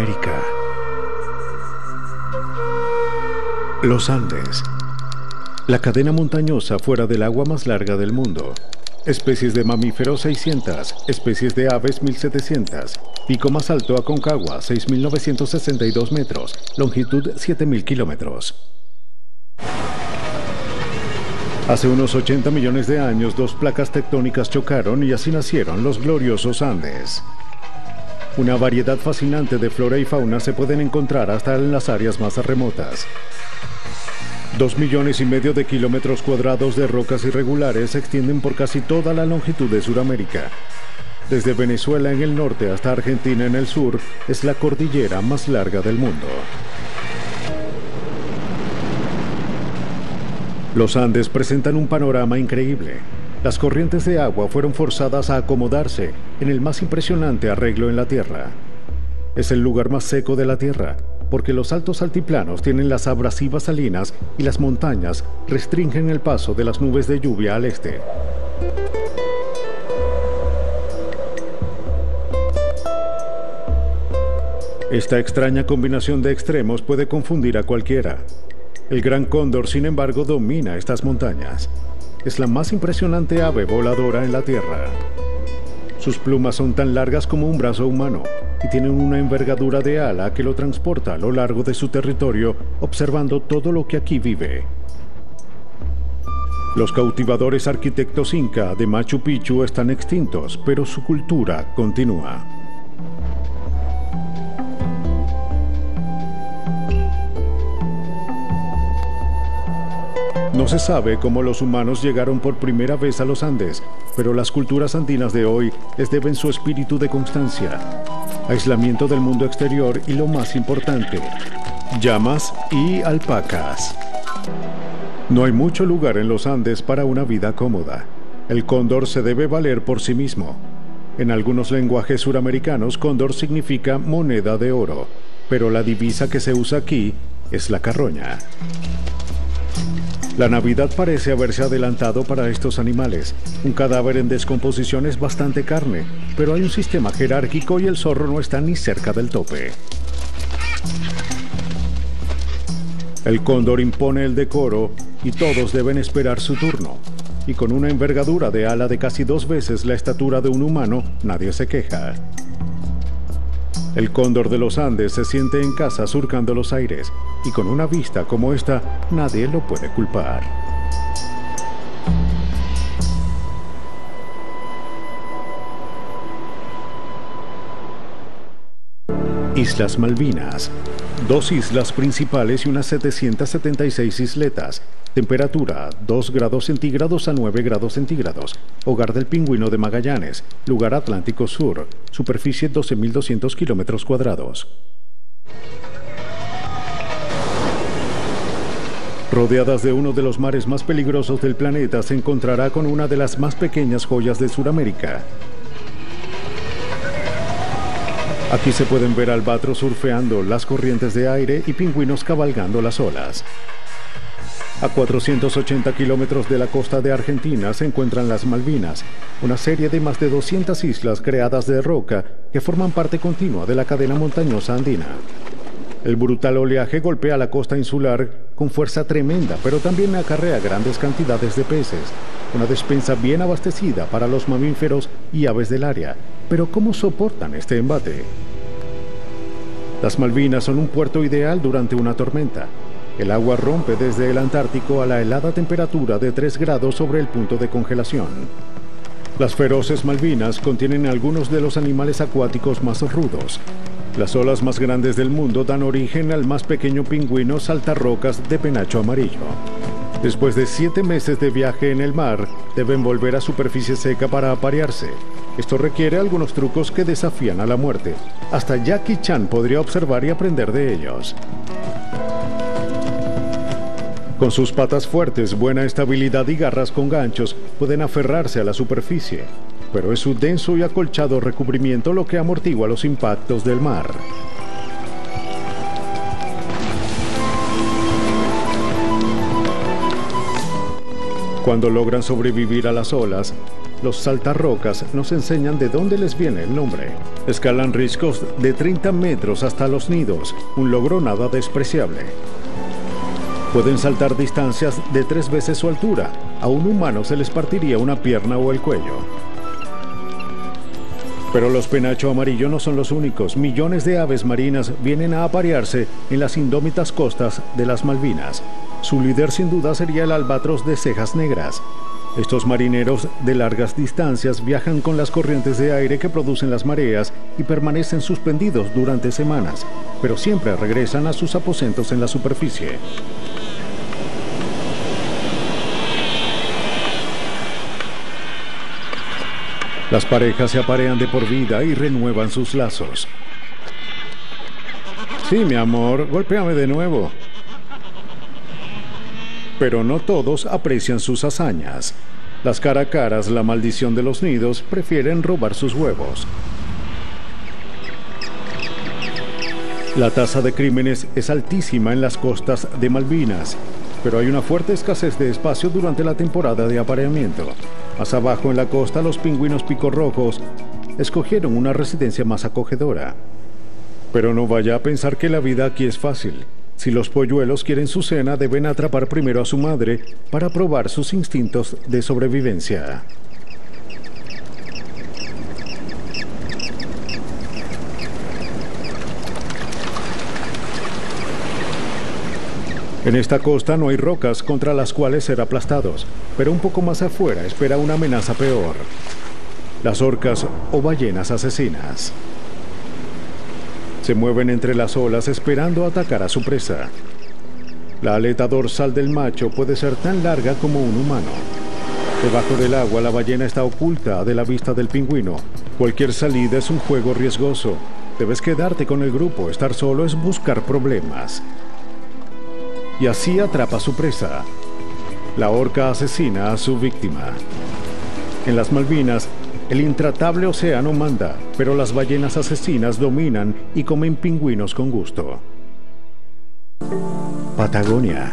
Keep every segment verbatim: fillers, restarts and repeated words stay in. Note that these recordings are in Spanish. Sudamérica. Los Andes, la cadena montañosa fuera del agua más larga del mundo. Especies de mamíferos seiscientas, especies de aves mil setecientas, pico más alto Aconcagua seis mil novecientos sesenta y dos metros, longitud siete mil kilómetros. Hace unos ochenta millones de años, dos placas tectónicas chocaron y así nacieron los gloriosos Andes. Una variedad fascinante de flora y fauna se pueden encontrar hasta en las áreas más remotas. Dos millones y medio de kilómetros cuadrados de rocas irregulares se extienden por casi toda la longitud de Sudamérica. Desde Venezuela en el norte hasta Argentina en el sur, es la cordillera más larga del mundo. Los Andes presentan un panorama increíble. Las corrientes de agua fueron forzadas a acomodarse en el más impresionante arreglo en la Tierra. Es el lugar más seco de la Tierra, porque los altos altiplanos tienen las abrasivas salinas y las montañas restringen el paso de las nubes de lluvia al este. Esta extraña combinación de extremos puede confundir a cualquiera. El gran cóndor, sin embargo, domina estas montañas. Es la más impresionante ave voladora en la Tierra. Sus plumas son tan largas como un brazo humano y tienen una envergadura de ala que lo transporta a lo largo de su territorio, observando todo lo que aquí vive. Los cautivadores arquitectos inca de Machu Picchu están extintos, pero su cultura continúa. No se sabe cómo los humanos llegaron por primera vez a los Andes, pero las culturas andinas de hoy les deben su espíritu de constancia, aislamiento del mundo exterior y, lo más importante, llamas y alpacas. No hay mucho lugar en los Andes para una vida cómoda. El cóndor se debe valer por sí mismo. En algunos lenguajes suramericanos, cóndor significa moneda de oro, pero la divisa que se usa aquí es la carroña. La Navidad parece haberse adelantado para estos animales. Un cadáver en descomposición es bastante carne, pero hay un sistema jerárquico y el zorro no está ni cerca del tope. El cóndor impone el decoro y todos deben esperar su turno. Y con una envergadura de ala de casi dos veces la estatura de un humano, nadie se queja. El cóndor de los Andes se siente en casa surcando los aires, y con una vista como esta, nadie lo puede culpar. Islas Malvinas. Dos islas principales y unas setecientas setenta y seis isletas. Temperatura dos grados centígrados a nueve grados centígrados. Hogar del pingüino de Magallanes. Lugar Atlántico Sur. Superficie doce mil doscientos kilómetros cuadrados. Rodeadas de uno de los mares más peligrosos del planeta, se encontrará con una de las más pequeñas joyas de Sudamérica. Aquí se pueden ver albatros surfeando las corrientes de aire y pingüinos cabalgando las olas. A cuatrocientos ochenta kilómetros de la costa de Argentina se encuentran las Malvinas, una serie de más de doscientas islas creadas de roca que forman parte continua de la cadena montañosa andina. El brutal oleaje golpea la costa insular con fuerza tremenda, pero también acarrea grandes cantidades de peces, una despensa bien abastecida para los mamíferos y aves del área. Pero ¿cómo soportan este embate? Las Malvinas son un puerto ideal durante una tormenta. El agua rompe desde el Antártico a la helada temperatura de tres grados sobre el punto de congelación. Las feroces Malvinas contienen algunos de los animales acuáticos más rudos. Las olas más grandes del mundo dan origen al más pequeño pingüino saltarrocas de penacho amarillo. Después de siete meses de viaje en el mar, deben volver a superficie seca para aparearse. Esto requiere algunos trucos que desafían a la muerte. Hasta Jackie Chan podría observar y aprender de ellos. Con sus patas fuertes, buena estabilidad y garras con ganchos, pueden aferrarse a la superficie. Pero es su denso y acolchado recubrimiento lo que amortigua los impactos del mar. Cuando logran sobrevivir a las olas, Los saltarrocas nos enseñan de dónde les viene el nombre. Escalan riscos de treinta metros hasta los nidos, un logro nada despreciable. Pueden saltar distancias de tres veces su altura. A un humano se les partiría una pierna o el cuello. Pero los penacho amarillo no son los únicos. Millones de aves marinas vienen a aparearse en las indómitas costas de las Malvinas. Su líder sin duda sería el albatros de cejas negras. Estos marineros de largas distancias viajan con las corrientes de aire que producen las mareas y permanecen suspendidos durante semanas, pero siempre regresan a sus aposentos en la superficie. Las parejas se aparean de por vida y renuevan sus lazos. Sí, mi amor, golpéame de nuevo. Pero no todos aprecian sus hazañas. Las caracaras, la maldición de los nidos, prefieren robar sus huevos. La tasa de crímenes es altísima en las costas de Malvinas, pero hay una fuerte escasez de espacio durante la temporada de apareamiento. Más abajo en la costa, los pingüinos picorrojos escogieron una residencia más acogedora. Pero no vaya a pensar que la vida aquí es fácil. Si los polluelos quieren su cena, deben atrapar primero a su madre para probar sus instintos de sobrevivencia. En esta costa no hay rocas contra las cuales ser aplastados, pero un poco más afuera espera una amenaza peor: las orcas o ballenas asesinas. Se mueven entre las olas esperando atacar a su presa. La aleta dorsal del macho puede ser tan larga como un humano. Debajo del agua, la ballena está oculta de la vista del pingüino. Cualquier salida es un juego riesgoso. Debes quedarte con el grupo, estar solo es buscar problemas. Y así atrapa a su presa. La orca asesina a su víctima. En las Malvinas, el intratable océano manda, pero las ballenas asesinas dominan y comen pingüinos con gusto. Patagonia.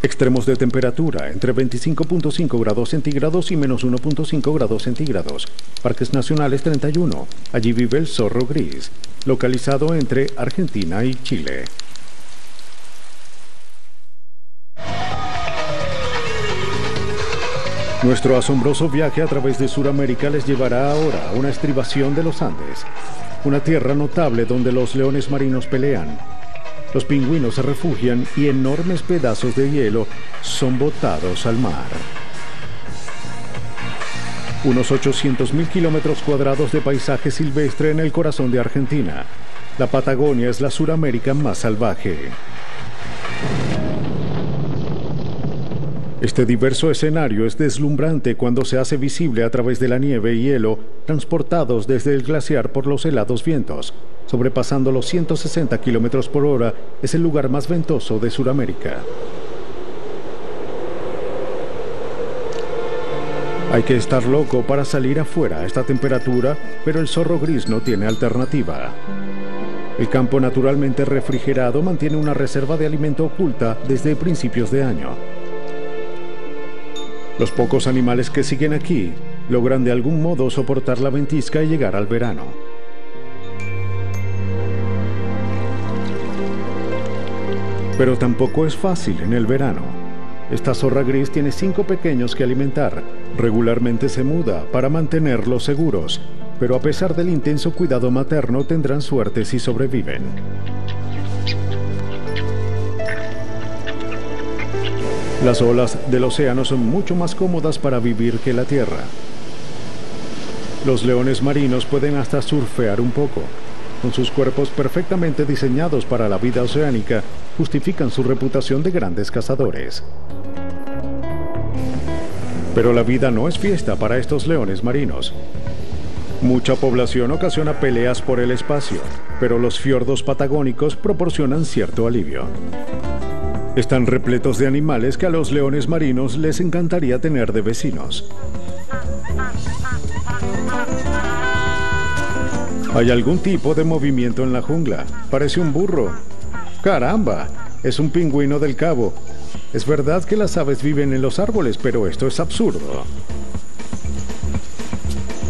Extremos de temperatura, entre veinticinco punto cinco grados centígrados y menos uno punto cinco grados centígrados. Parques nacionales treinta y uno. Allí vive el zorro gris, localizado entre Argentina y Chile. Nuestro asombroso viaje a través de Sudamérica les llevará ahora a una estribación de los Andes, una tierra notable donde los leones marinos pelean, los pingüinos se refugian y enormes pedazos de hielo son botados al mar. Unos ochocientos mil kilómetros cuadrados de paisaje silvestre en el corazón de Argentina. La Patagonia es la Sudamérica más salvaje. Este diverso escenario es deslumbrante cuando se hace visible a través de la nieve y hielo transportados desde el glaciar por los helados vientos. Sobrepasando los ciento sesenta kilómetros por hora, es el lugar más ventoso de Sudamérica. Hay que estar loco para salir afuera a esta temperatura, pero el zorro gris no tiene alternativa. El campo naturalmente refrigerado mantiene una reserva de alimento oculta desde principios de año. Los pocos animales que siguen aquí logran de algún modo soportar la ventisca y llegar al verano. Pero tampoco es fácil en el verano. Esta zorra gris tiene cinco pequeños que alimentar. Regularmente se muda para mantenerlos seguros, pero a pesar del intenso cuidado materno tendrán suerte si sobreviven. Las olas del océano son mucho más cómodas para vivir que la tierra. Los leones marinos pueden hasta surfear un poco. Con sus cuerpos perfectamente diseñados para la vida oceánica, justifican su reputación de grandes cazadores. Pero la vida no es fiesta para estos leones marinos. Mucha población ocasiona peleas por el espacio, pero los fiordos patagónicos proporcionan cierto alivio. Están repletos de animales que a los leones marinos les encantaría tener de vecinos. Hay algún tipo de movimiento en la jungla. Parece un burro. ¡Caramba! Es un pingüino del Cabo. Es verdad que las aves viven en los árboles, pero esto es absurdo.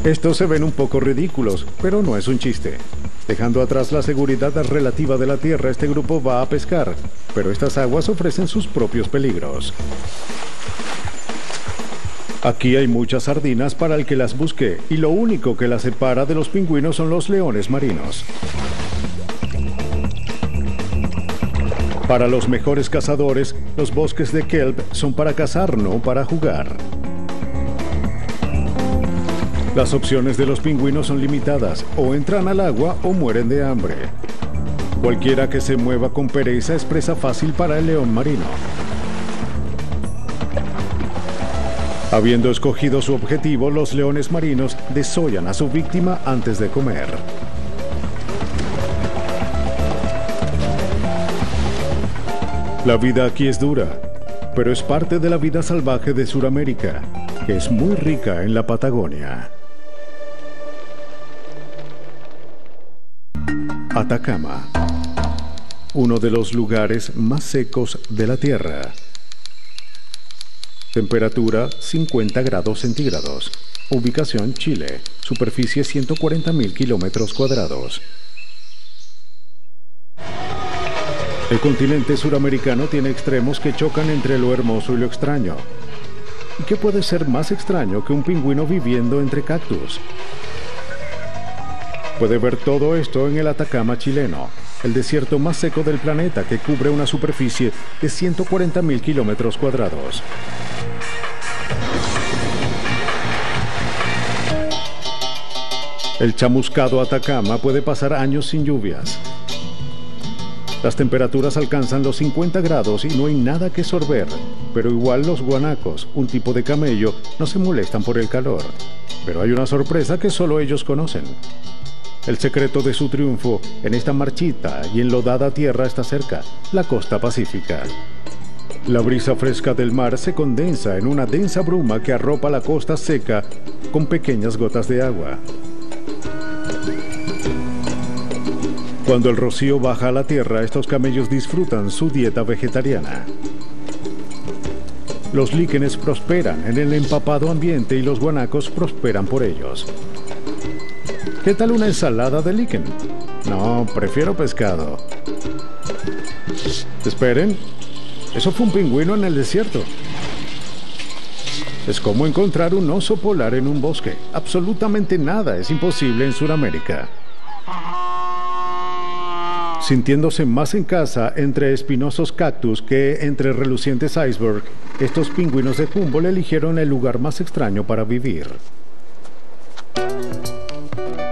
Estos se ven un poco ridículos, pero no es un chiste. Dejando atrás la seguridad relativa de la tierra, este grupo va a pescar, pero estas aguas ofrecen sus propios peligros. Aquí hay muchas sardinas para el que las busque, y lo único que las separa de los pingüinos son los leones marinos. Para los mejores cazadores, los bosques de kelp son para cazar, no para jugar. Las opciones de los pingüinos son limitadas, o entran al agua o mueren de hambre. Cualquiera que se mueva con pereza es presa fácil para el león marino. Habiendo escogido su objetivo, los leones marinos desollan a su víctima antes de comer. La vida aquí es dura, pero es parte de la vida salvaje de Sudamérica, que es muy rica en la Patagonia. Atacama, uno de los lugares más secos de la Tierra. Temperatura cincuenta grados centígrados. Ubicación Chile. Superficie ciento cuarenta mil kilómetros cuadrados. El continente suramericano tiene extremos que chocan entre lo hermoso y lo extraño. ¿Y qué puede ser más extraño que un pingüino viviendo entre cactus? Puede ver todo esto en el Atacama chileno, el desierto más seco del planeta que cubre una superficie de ciento cuarenta mil kilómetros cuadrados. El chamuscado Atacama puede pasar años sin lluvias. Las temperaturas alcanzan los cincuenta grados y no hay nada que sorber, pero igual los guanacos, un tipo de camello, no se molestan por el calor. Pero hay una sorpresa que solo ellos conocen. El secreto de su triunfo en esta marchita y enlodada tierra está cerca, la costa pacífica. La brisa fresca del mar se condensa en una densa bruma que arropa la costa seca con pequeñas gotas de agua. Cuando el rocío baja a la tierra, estos camellos disfrutan su dieta vegetariana. Los líquenes prosperan en el empapado ambiente y los guanacos prosperan por ellos. ¿Qué tal una ensalada de líquen? No, prefiero pescado. Esperen, eso fue un pingüino en el desierto. Es como encontrar un oso polar en un bosque. Absolutamente nada es imposible en Sudamérica. Sintiéndose más en casa entre espinosos cactus que entre relucientes iceberg, estos pingüinos de Humboldt eligieron el lugar más extraño para vivir.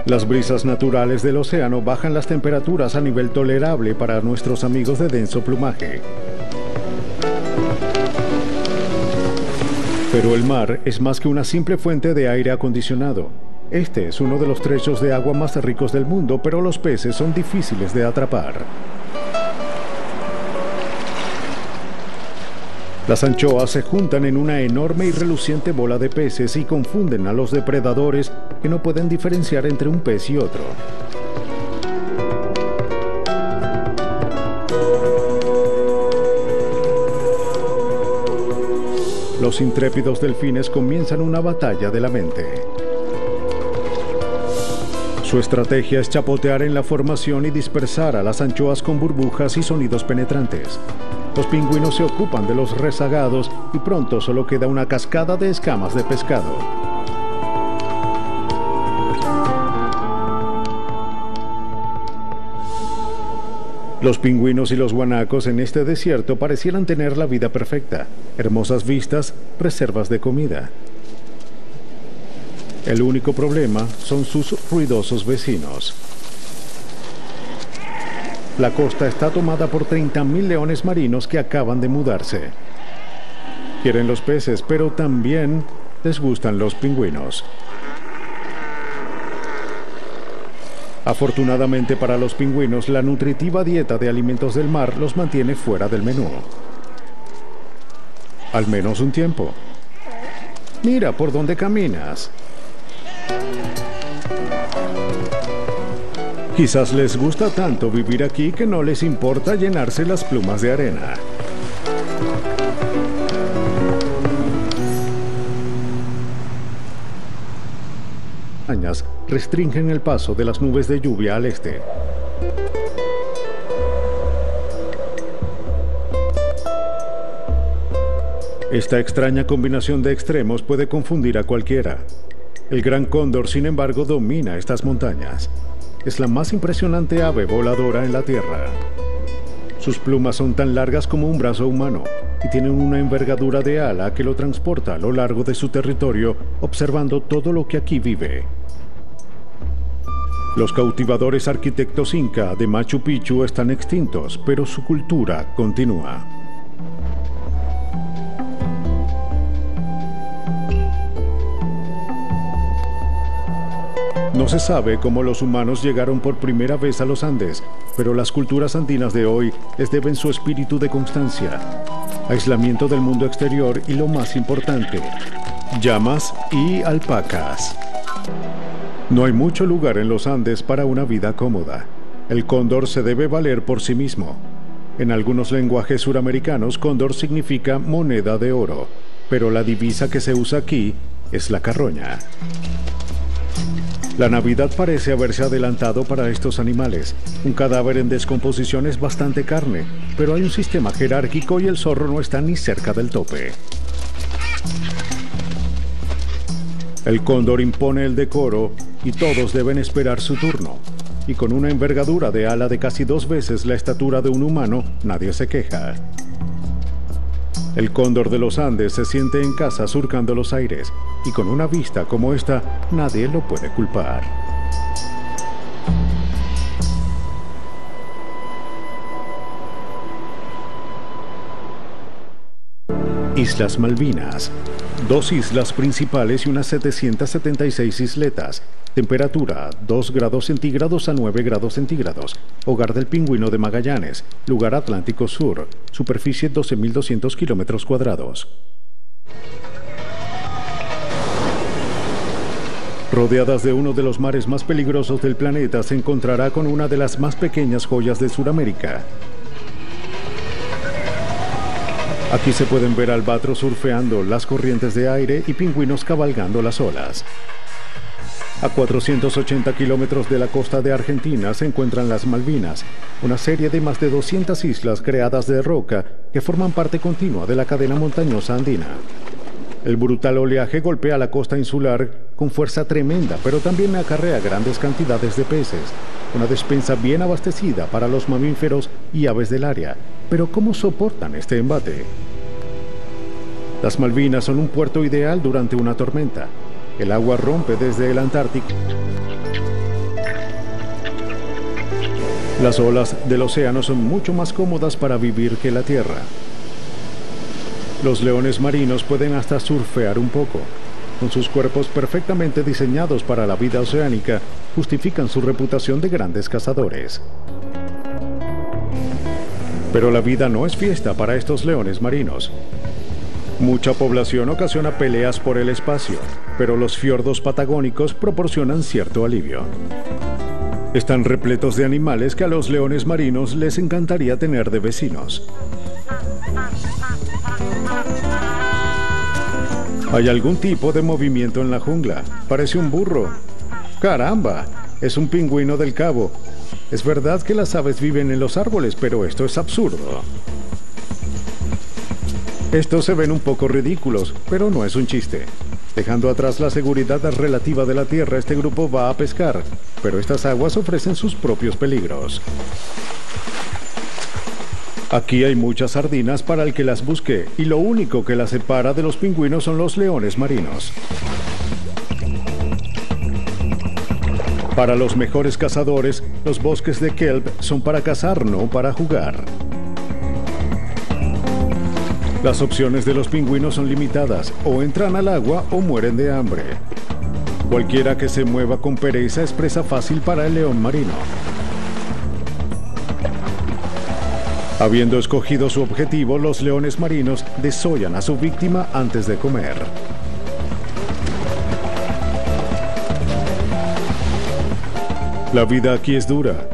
Las brisas naturales del océano bajan las temperaturas a nivel tolerable para nuestros amigos de denso plumaje. Pero el mar es más que una simple fuente de aire acondicionado. Este es uno de los trechos de agua más ricos del mundo, pero los peces son difíciles de atrapar. Las anchoas se juntan en una enorme y reluciente bola de peces y confunden a los depredadores que no pueden diferenciar entre un pez y otro. Los intrépidos delfines comienzan una batalla de la mente. Su estrategia es chapotear en la formación y dispersar a las anchoas con burbujas y sonidos penetrantes. Los pingüinos se ocupan de los rezagados y pronto solo queda una cascada de escamas de pescado. Los pingüinos y los guanacos en este desierto parecieran tener la vida perfecta, hermosas vistas, reservas de comida. El único problema son sus ruidosos vecinos. La costa está tomada por treinta mil leones marinos que acaban de mudarse. Quieren los peces, pero también les gustan los pingüinos. Afortunadamente para los pingüinos, la nutritiva dieta de alimentos del mar los mantiene fuera del menú. Al menos un tiempo. Mira por dónde caminas. Quizás les gusta tanto vivir aquí que no les importa llenarse las plumas de arena. montañas restringen el paso de las nubes de lluvia al este. Esta extraña combinación de extremos puede confundir a cualquiera. El gran cóndor, sin embargo, domina estas montañas. Es la más impresionante ave voladora en la Tierra. Sus plumas son tan largas como un brazo humano y tienen una envergadura de ala que lo transporta a lo largo de su territorio, observando todo lo que aquí vive. Los cautivadores arquitectos inca de Machu Picchu están extintos, pero su cultura continúa. No se sabe cómo los humanos llegaron por primera vez a los Andes, pero las culturas andinas de hoy les deben su espíritu de constancia, aislamiento del mundo exterior y, lo más importante, llamas y alpacas. No hay mucho lugar en los Andes para una vida cómoda. El cóndor se debe valer por sí mismo. En algunos lenguajes suramericanos, cóndor significa moneda de oro, pero la divisa que se usa aquí es la carroña. La Navidad parece haberse adelantado para estos animales. Un cadáver en descomposición es bastante carne, pero hay un sistema jerárquico y el zorro no está ni cerca del tope. El cóndor impone el decoro y todos deben esperar su turno. Y con una envergadura de ala de casi dos veces la estatura de un humano, nadie se queja. El cóndor de los Andes se siente en casa surcando los aires, y con una vista como esta, nadie lo puede culpar. Islas Malvinas. Dos islas principales y unas setecientas setenta y seis isletas. Temperatura dos grados centígrados a nueve grados centígrados. Hogar del pingüino de Magallanes. Lugar Atlántico Sur. Superficie doce mil doscientos kilómetros cuadrados. Rodeadas de uno de los mares más peligrosos del planeta, se encontrará con una de las más pequeñas joyas de Sudamérica. Aquí se pueden ver albatros surfeando las corrientes de aire y pingüinos cabalgando las olas. A cuatrocientos ochenta kilómetros de la costa de Argentina se encuentran las Malvinas, una serie de más de doscientas islas creadas de roca que forman parte continua de la cadena montañosa andina. El brutal oleaje golpea la costa insular con fuerza tremenda, pero también acarrea grandes cantidades de peces, una despensa bien abastecida para los mamíferos y aves del área. Pero ¿cómo soportan este embate? Las Malvinas son un puerto ideal durante una tormenta. El agua rompe desde el Antártico. Las olas del océano son mucho más cómodas para vivir que la tierra. Los leones marinos pueden hasta surfear un poco. Con sus cuerpos perfectamente diseñados para la vida oceánica, justifican su reputación de grandes cazadores. Pero la vida no es fiesta para estos leones marinos. Mucha población ocasiona peleas por el espacio, pero los fiordos patagónicos proporcionan cierto alivio. Están repletos de animales que a los leones marinos les encantaría tener de vecinos. Hay algún tipo de movimiento en la jungla. Parece un burro. ¡Caramba! Es un pingüino del Cabo. Es verdad que las aves viven en los árboles, pero esto es absurdo. Estos se ven un poco ridículos, pero no es un chiste. Dejando atrás la seguridad relativa de la tierra, este grupo va a pescar, pero estas aguas ofrecen sus propios peligros. Aquí hay muchas sardinas para el que las busque, y lo único que las separa de los pingüinos son los leones marinos. Para los mejores cazadores, los bosques de kelp son para cazar, no para jugar. Las opciones de los pingüinos son limitadas, o entran al agua o mueren de hambre. Cualquiera que se mueva con pereza es presa fácil para el león marino. Habiendo escogido su objetivo, los leones marinos desollan a su víctima antes de comer. La vida aquí es dura,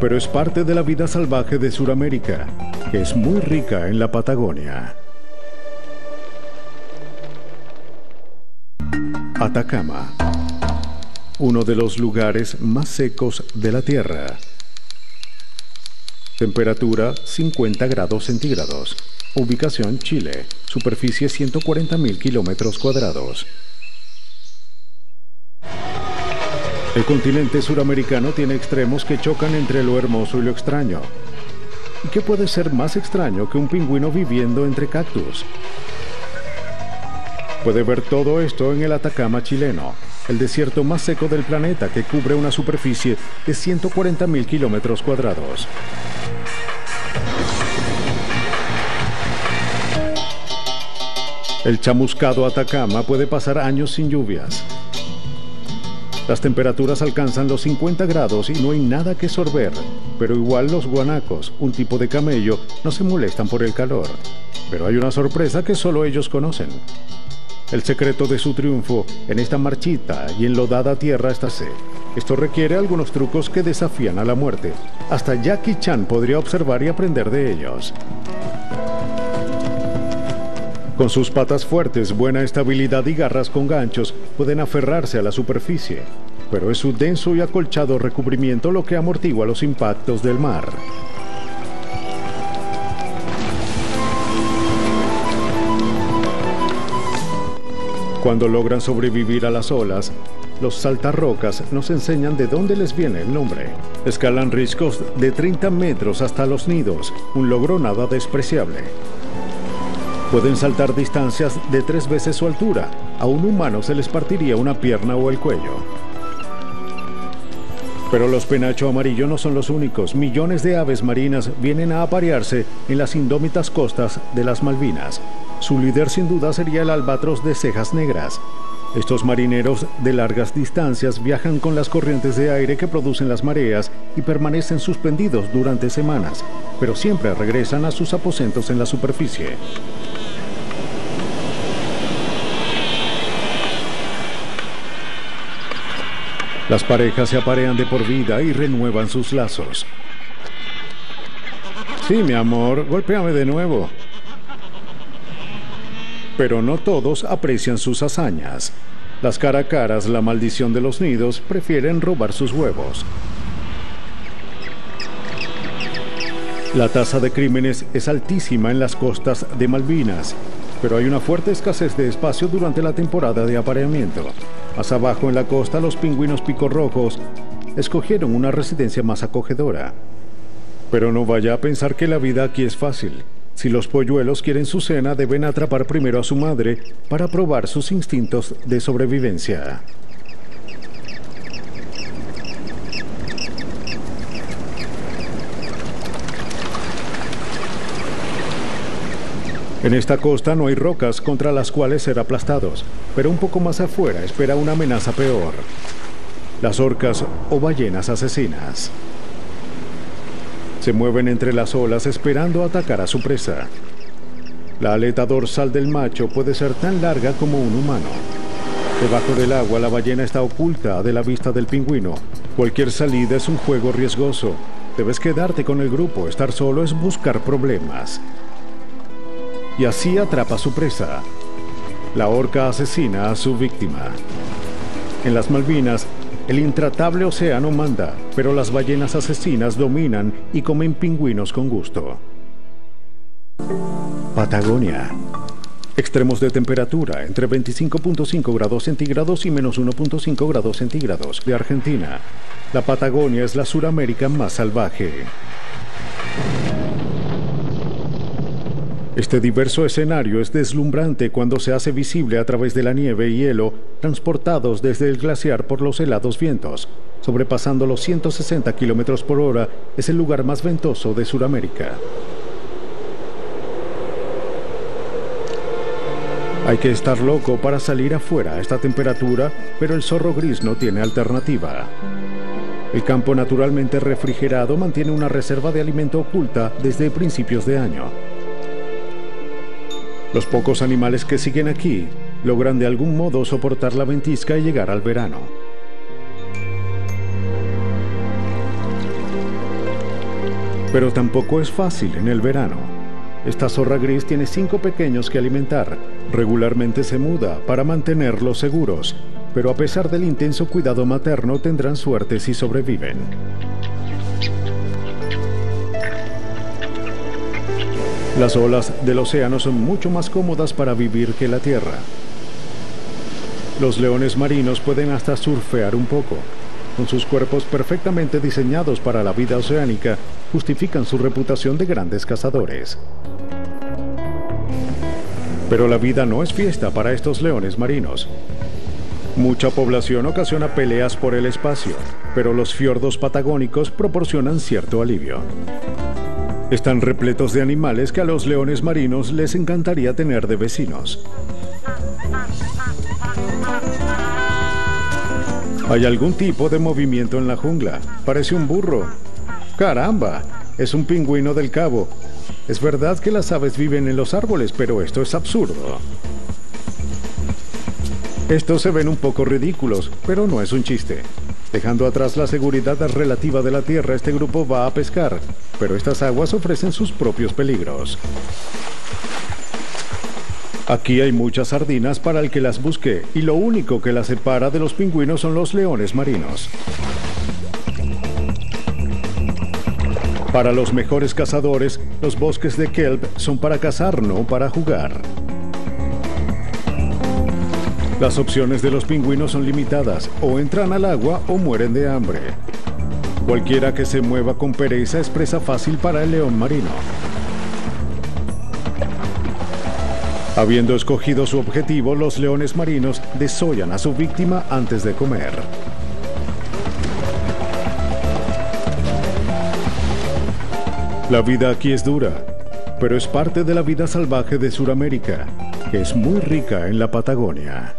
pero es parte de la vida salvaje de Sudamérica, que es muy rica en la Patagonia. Atacama. uno de los lugares más secos de la Tierra. Temperatura cincuenta grados centígrados. Ubicación Chile. Superficie ciento cuarenta mil kilómetros cuadrados. El continente suramericano tiene extremos que chocan entre lo hermoso y lo extraño. ¿Y qué puede ser más extraño que un pingüino viviendo entre cactus? Puede ver todo esto en el Atacama chileno, el desierto más seco del planeta que cubre una superficie de ciento cuarenta mil kilómetros cuadrados. El chamuscado Atacama puede pasar años sin lluvias. Las temperaturas alcanzan los cincuenta grados y no hay nada que sorber, pero igual los guanacos, un tipo de camello, no se molestan por el calor. Pero hay una sorpresa que solo ellos conocen. El secreto de su triunfo en esta marchita y enlodada tierra está seca. Esto requiere algunos trucos que desafían a la muerte. Hasta Jackie Chan podría observar y aprender de ellos. Con sus patas fuertes, buena estabilidad y garras con ganchos, pueden aferrarse a la superficie, pero es su denso y acolchado recubrimiento lo que amortigua los impactos del mar. Cuando logran sobrevivir a las olas, los saltarrocas nos enseñan de dónde les viene el nombre. Escalan riscos de treinta metros hasta los nidos, un logro nada despreciable. Pueden saltar distancias de tres veces su altura. A un humano se les partiría una pierna o el cuello. Pero los penacho amarillo no son los únicos. Millones de aves marinas vienen a aparearse en las indómitas costas de las Malvinas. Su líder sin duda sería el albatros de cejas negras. Estos marineros de largas distancias viajan con las corrientes de aire que producen las mareas y permanecen suspendidos durante semanas, pero siempre regresan a sus aposentos en la superficie. Las parejas se aparean de por vida y renuevan sus lazos. Sí, mi amor, golpéame de nuevo. Pero no todos aprecian sus hazañas. Las caracaras, la maldición de los nidos, prefieren robar sus huevos. La tasa de crímenes es altísima en las costas de Malvinas, pero hay una fuerte escasez de espacio durante la temporada de apareamiento. Más abajo en la costa, los pingüinos picorrojos escogieron una residencia más acogedora. Pero no vaya a pensar que la vida aquí es fácil. Si los polluelos quieren su cena, deben atrapar primero a su madre para probar sus instintos de sobrevivencia. En esta costa no hay rocas contra las cuales ser aplastados, pero un poco más afuera espera una amenaza peor: las orcas o ballenas asesinas. Se mueven entre las olas esperando atacar a su presa. La aleta dorsal del macho puede ser tan larga como un humano. Debajo del agua, la ballena está oculta de la vista del pingüino. Cualquier salida es un juego riesgoso. Debes quedarte con el grupo, estar solo es buscar problemas. Y así atrapa a su presa. La orca asesina a su víctima. En las Malvinas, el intratable océano manda, pero las ballenas asesinas dominan y comen pingüinos con gusto. Patagonia. Extremos de temperatura entre veinticinco punto cinco grados centígrados y menos uno punto cinco grados centígrados de Argentina. La Patagonia es la Sudamérica más salvaje. Este diverso escenario es deslumbrante cuando se hace visible a través de la nieve y hielo transportados desde el glaciar por los helados vientos. Sobrepasando los ciento sesenta kilómetros por hora, es el lugar más ventoso de Sudamérica. Hay que estar loco para salir afuera a esta temperatura, pero el zorro gris no tiene alternativa. El campo naturalmente refrigerado mantiene una reserva de alimento oculta desde principios de año. Los pocos animales que siguen aquí logran de algún modo soportar la ventisca y llegar al verano. Pero tampoco es fácil en el verano. Esta zorra gris tiene cinco pequeños que alimentar. Regularmente se muda para mantenerlos seguros. pero a pesar del intenso cuidado materno tendrán suerte si sobreviven. Las olas del océano son mucho más cómodas para vivir que la tierra. Los leones marinos pueden hasta surfear un poco. Con sus cuerpos perfectamente diseñados para la vida oceánica, justifican su reputación de grandes cazadores. Pero la vida no es fiesta para estos leones marinos. Mucha población ocasiona peleas por el espacio, pero los fiordos patagónicos proporcionan cierto alivio. Están repletos de animales que a los leones marinos les encantaría tener de vecinos. Hay algún tipo de movimiento en la jungla. Parece un burro. ¡Caramba! Es un pingüino del Cabo. Es verdad que las aves viven en los árboles, pero esto es absurdo. Estos se ven un poco ridículos, pero no es un chiste. Dejando atrás la seguridad relativa de la tierra, este grupo va a pescar, pero estas aguas ofrecen sus propios peligros. Aquí hay muchas sardinas para el que las busque, y lo único que las separa de los pingüinos son los leones marinos. Para los mejores cazadores, los bosques de kelp son para cazar, no para jugar. Las opciones de los pingüinos son limitadas, o entran al agua o mueren de hambre. Cualquiera que se mueva con pereza es presa fácil para el león marino. Habiendo escogido su objetivo, los leones marinos desollan a su víctima antes de comer. La vida aquí es dura, pero es parte de la vida salvaje de Sudamérica, que es muy rica en la Patagonia.